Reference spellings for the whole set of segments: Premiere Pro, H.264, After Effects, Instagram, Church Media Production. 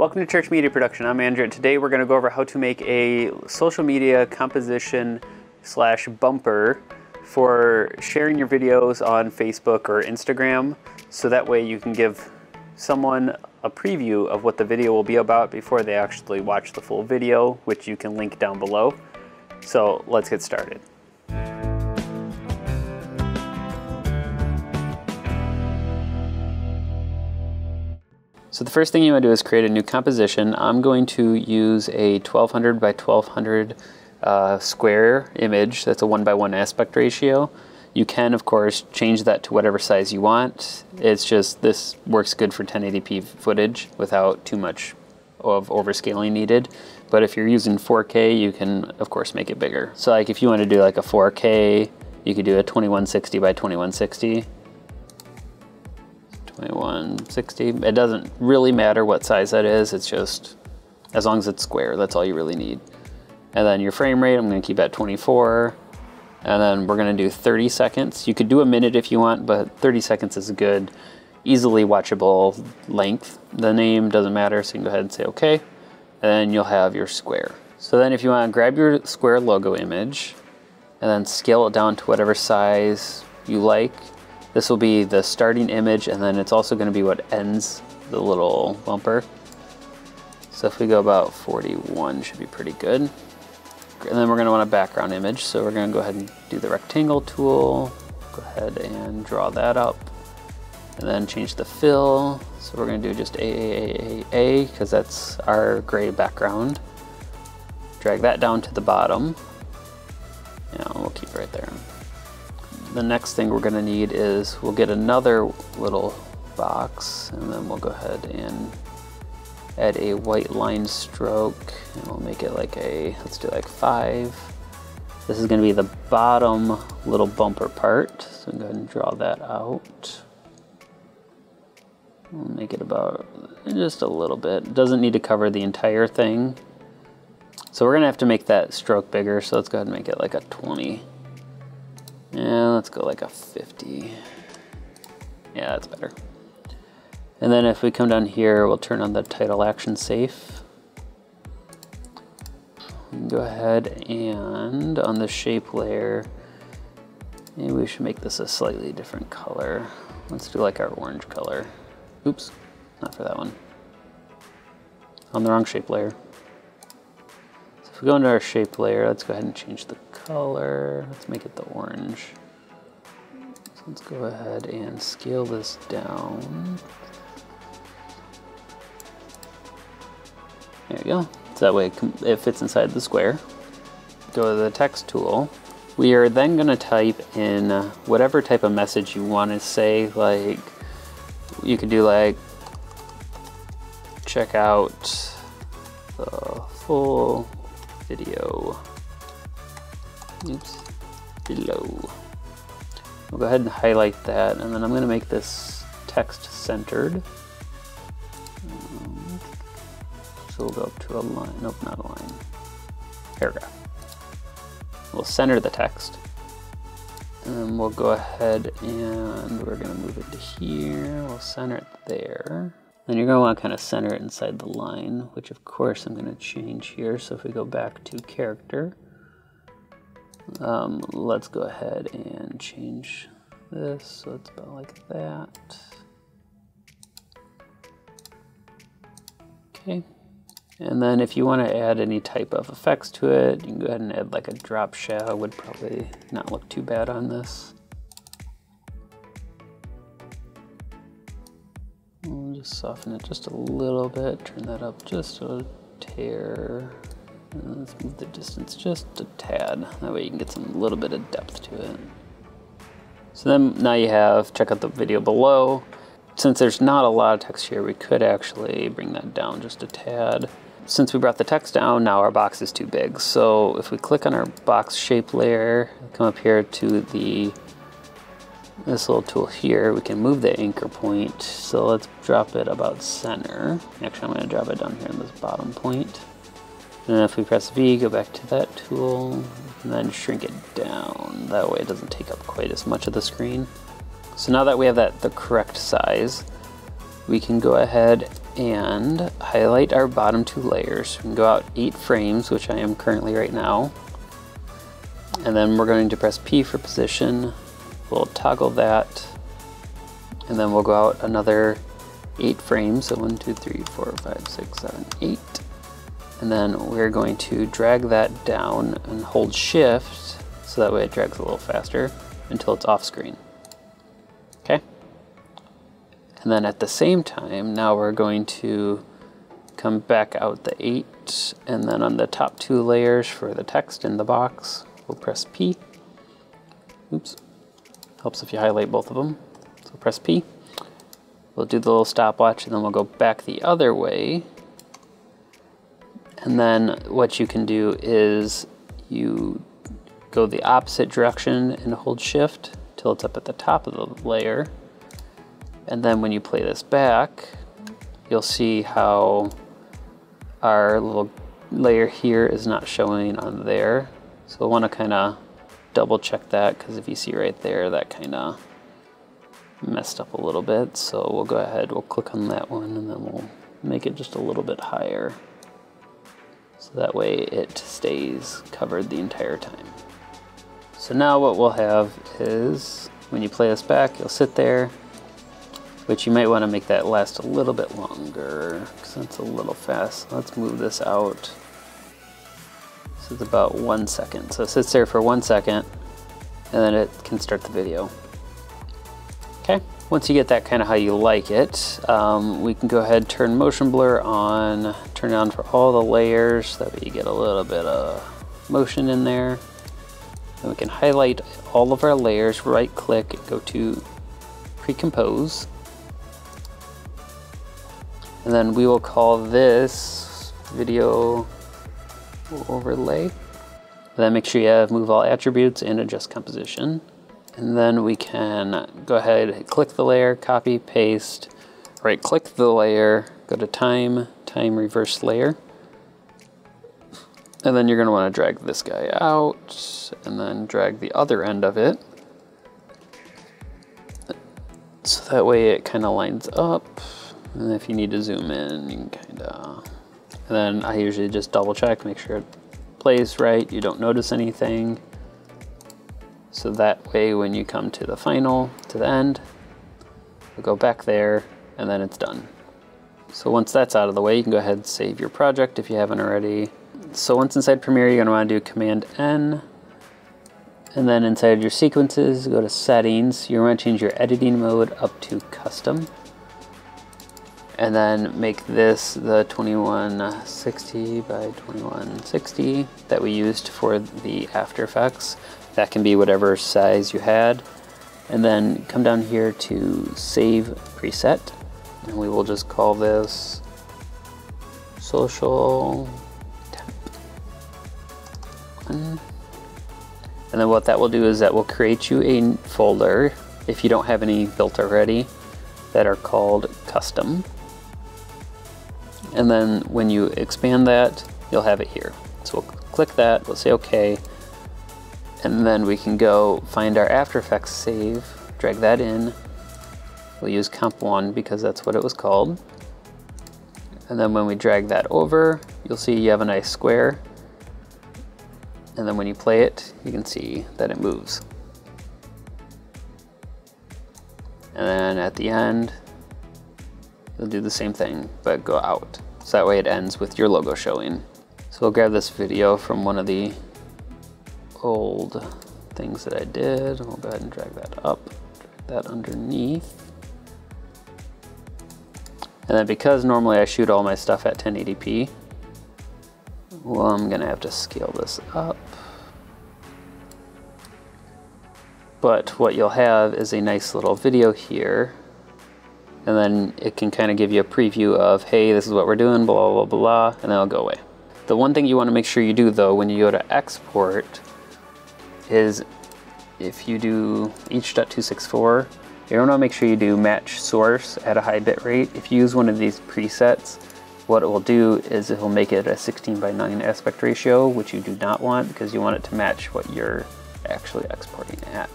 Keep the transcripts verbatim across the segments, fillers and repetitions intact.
Welcome to Church Media Production. I'm Andrew, and today we're going to go over how to make a social media composition slash bumper for sharing your videos on Facebook or Instagram, so that way you can give someone a preview of what the video will be about before they actually watch the full video, which you can link down below. So let's get started. So the first thing you want to do is create a new composition. I'm going to use a twelve hundred by twelve hundred uh, square image. That's a one by one aspect ratio. You can, of course, change that to whatever size you want. It's just this works good for ten eighty p footage without too much of overscaling needed. But if you're using four K, you can, of course, make it bigger. So like if you want to do like a four K, you could do a twenty-one sixty by twenty-one sixty. twenty-one sixty. It doesn't really matter what size that is, it's just as long as it's square, that's all you really need. And then your frame rate, I'm going to keep at twenty-four. And then we're going to do thirty seconds. You could do a minute if you want, but thirty seconds is a good, easily watchable length. The name doesn't matter, so you can go ahead and say okay. And then you'll have your square. So then if you want to grab your square logo image and then scale it down to whatever size you like. This will be the starting image, and then it's also going to be what ends the little bumper. So if we go about forty-one, should be pretty good. And then we're going to want a background image, so we're going to go ahead and do the rectangle tool. Go ahead and draw that up, and then change the fill. So we're going to do just triple A because that's our gray background. Drag that down to the bottom. Yeah, we'll keep it right there. The next thing we're going to need is we'll get another little box, and then we'll go ahead and add a white line stroke, and we'll make it like a, let's do like five. This is going to be the bottom little bumper part, so I'm going to go ahead and draw that out. We'll make it about just a little bit. It doesn't need to cover the entire thing. So we're going to have to make that stroke bigger, so let's go ahead and make it like a twenty. Yeah, let's go like a fifty. Yeah, that's better. And then if we come down here, we'll turn on the title action safe. Go ahead and on the shape layer, maybe we should make this a slightly different color. Let's do like our orange color. Oops, not for that one. On the wrong shape layer. So if we go into our shape layer, let's go ahead and change the color. Let's make it the orange. So let's go ahead and scale this down. There we go. So that way it fits inside the square. Go to the text tool. We are then going to type in whatever type of message you want to say. Like you could do like, check out the full video. Oops, below. We'll go ahead and highlight that, and then I'm going to make this text centered. Um, so we'll go up to a line, nope, not a line, paragraph. We'll center the text, and then we'll go ahead and we're going to move it to here, we'll center it there. Then you're going to want to kind of center it inside the line, which of course I'm going to change here, so if we go back to character, Um, let's go ahead and change this, so it's about like that. Okay, and then if you want to add any type of effects to it, you can go ahead and add like a drop shadow. Would probably not look too bad on this. We'll just soften it just a little bit, turn that up just a tear. Let's move the distance just a tad. That way you can get some little bit of depth to it. So then now you have, check out the video below. Since there's not a lot of text here, we could actually bring that down just a tad. Since we brought the text down, now our box is too big. So if we click on our box shape layer, come up here to the this little tool here, we can move the anchor point. So let's drop it about center. Actually, I'm going to drop it down here in this bottom point. And then if we press V, go back to that tool, and then shrink it down. That way it doesn't take up quite as much of the screen. So now that we have that the correct size, we can go ahead and highlight our bottom two layers. We can go out eight frames, which I am currently right now. And then we're going to press P for position. We'll toggle that. And then we'll go out another eight frames. So one, two, three, four, five, six, seven, eight. And then we're going to drag that down and hold shift so that way it drags a little faster until it's off screen. Okay. And then at the same time, now we're going to come back out the eight, and then on the top two layers for the text in the box, we'll press P. Oops. Helps if you highlight both of them. So press P. We'll do the little stopwatch, and then we'll go back the other way. And then what you can do is you go the opposite direction and hold shift till it's up at the top of the layer. And then when you play this back, you'll see how our little layer here is not showing on there. So we'll want to kind of double check that, because if you see right there, that kind of messed up a little bit. So we'll go ahead, we'll click on that one, and then we'll make it just a little bit higher. So that way it stays covered the entire time. So now what we'll have is, when you play this back, you'll sit there, but you might want to make that last a little bit longer because that's a little fast. Let's move this out. This is about one second. So it sits there for one second and then it can start the video. Okay, once you get that kind of how you like it, um, we can go ahead and turn motion blur on, turn it on for all the layers so that way you get a little bit of motion in there. And we can highlight all of our layers, right click, and go to pre-compose. And then we will call this video overlay. And then make sure you have move all attributes and adjust composition. And then we can go ahead, click the layer, copy, paste, right click the layer, go to time, time reverse layer. And then you're going to want to drag this guy out and then drag the other end of it. So that way it kind of lines up. And if you need to zoom in, you can kind of, and then I usually just double check, make sure it plays right, you don't notice anything. So that way when you come to the final, to the end, we'll go back there and then it's done. So once that's out of the way, you can go ahead and save your project if you haven't already. So once inside Premiere, you're gonna wanna do Command N, and then inside your sequences, go to settings. You're gonna change your editing mode up to custom. And then make this the twenty-one sixty by twenty-one sixty that we used for the After Effects. That can be whatever size you had. And then come down here to Save Preset. And we will just call this Social Temp one. And then what that will do is that will create you a folder, if you don't have any built already, that are called Custom. And then when you expand that, you'll have it here. So we'll click that, we'll say okay, and then we can go find our After Effects save, drag that in. We'll use comp one because that's what it was called. And then when we drag that over, you'll see you have a nice square. And then when you play it, you can see that it moves. And then at the end, you'll do the same thing, but go out. So that way it ends with your logo showing. So we'll grab this video from one of the old things that I did. We'll go ahead and drag that up, drag that underneath. And then because normally I shoot all my stuff at ten eighty p, well, I'm gonna have to scale this up. But what you'll have is a nice little video here, and then it can kind of give you a preview of, hey, this is what we're doing, blah, blah, blah, and then it'll go away. The one thing you want to make sure you do though when you go to export is if you do H dot two sixty-four, you want to make sure you do match source at a high bit rate. If you use one of these presets, what it will do is it will make it a sixteen by nine aspect ratio, which you do not want because you want it to match what you're actually exporting at.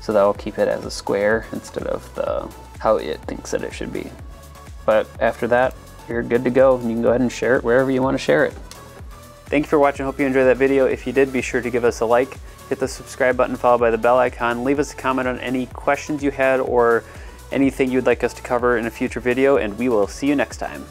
So that will keep it as a square instead of the how it thinks that it should be. But after that, you're good to go, and you can go ahead and share it wherever you want to share it. Thank you for watching. Hope you enjoyed that video. If you did, be sure to give us a like, hit the subscribe button followed by the bell icon. Leave us a comment on any questions you had or anything you'd like us to cover in a future video, and we will see you next time.